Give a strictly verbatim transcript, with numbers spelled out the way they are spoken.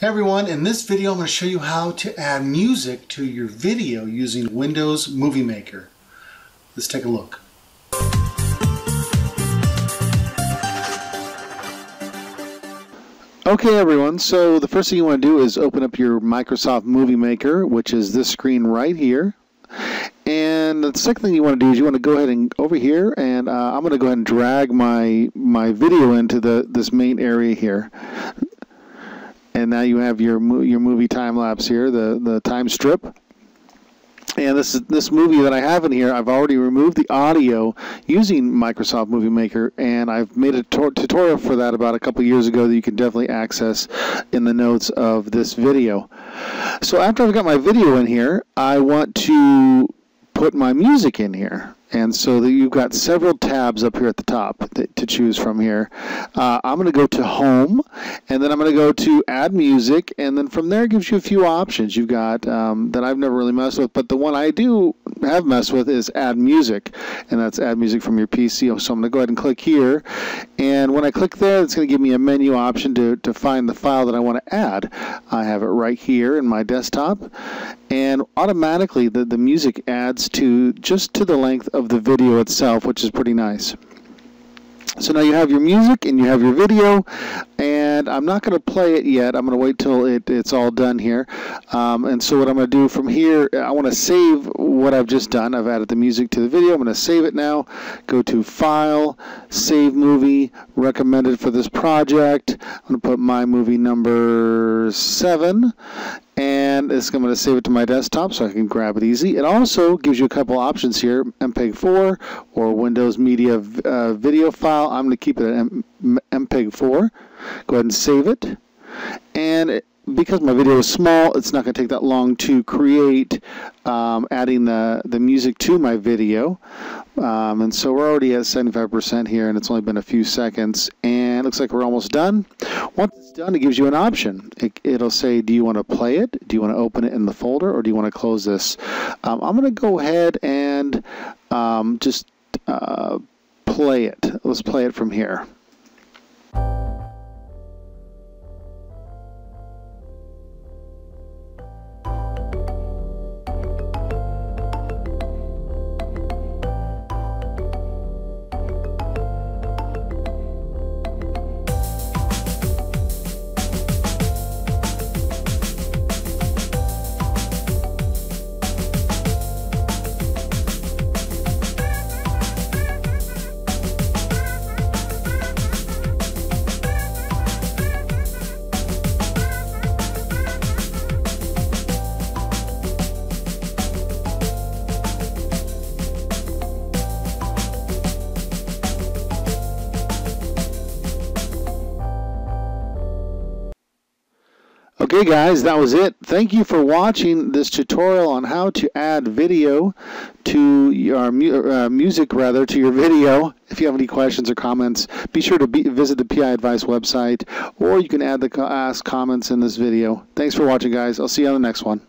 Hey everyone, in this video I'm going to show you how to add music to your video using Windows Movie Maker. Let's take a look. Okay everyone, so the first thing you want to do is open up your Microsoft Movie Maker, which is this screen right here. And the second thing you want to do is you want to go ahead and over here, and uh, I'm going to go ahead and drag my my video into the this main area here. And now you have your your movie time lapse here, the the time strip. And this is this movie that I have in here. I've already removed the audio using Microsoft Movie Maker, and I've made a tutorial for that about a couple years ago that you can definitely access in the notes of this video. So after I've got my video in here, I want to put my music in here. And so that you've got several tabs up here at the top that, to choose from here. Uh, I'm going to go to Home, and then I'm going to go to Add Music, and then from there it gives you a few options. You've got um, that I've never really messed with, but the one I do have messed with is Add Music, and that's Add Music from your P C. So I'm going to go ahead and click here, and when I click there, it's going to give me a menu option to, to find the file that I want to add. I have it right here in my desktop, and automatically the, the music adds to just to the length of of the video itself, which is pretty nice. So now you have your music and you have your video, and I'm not going to play it yet. I'm going to wait till it, it's all done here. Um, and so what I'm going to do from here, I want to save what I've just done. I've added the music to the video. I'm going to save it now. Go to File, Save Movie, Recommended for this project. I'm going to put my movie number seven. And it's, I'm going to save it to my desktop so I can grab it easy. It also gives you a couple options here, M P E G four or Windows Media uh, video file. I'm going to keep it at M P E G four. Go ahead and save it. And it, because my video is small, it's not going to take that long to create um, adding the, the music to my video. Um, and so we're already at seventy-five percent here, and it's only been a few seconds. And it looks like we're almost done. Once it's done, it gives you an option. It, it'll say, do you want to play it? Do you want to open it in the folder? Or do you want to close this? Um, I'm going to go ahead and um, just uh, play it. Let's play it from here. Okay guys, that was it. Thank you for watching this tutorial on how to add video to your mu uh, music rather to your video. If you have any questions or comments, be sure to be visit the P I Advice website, or you can add the co ask comments in this video. Thanks for watching guys. I'll see you on the next one.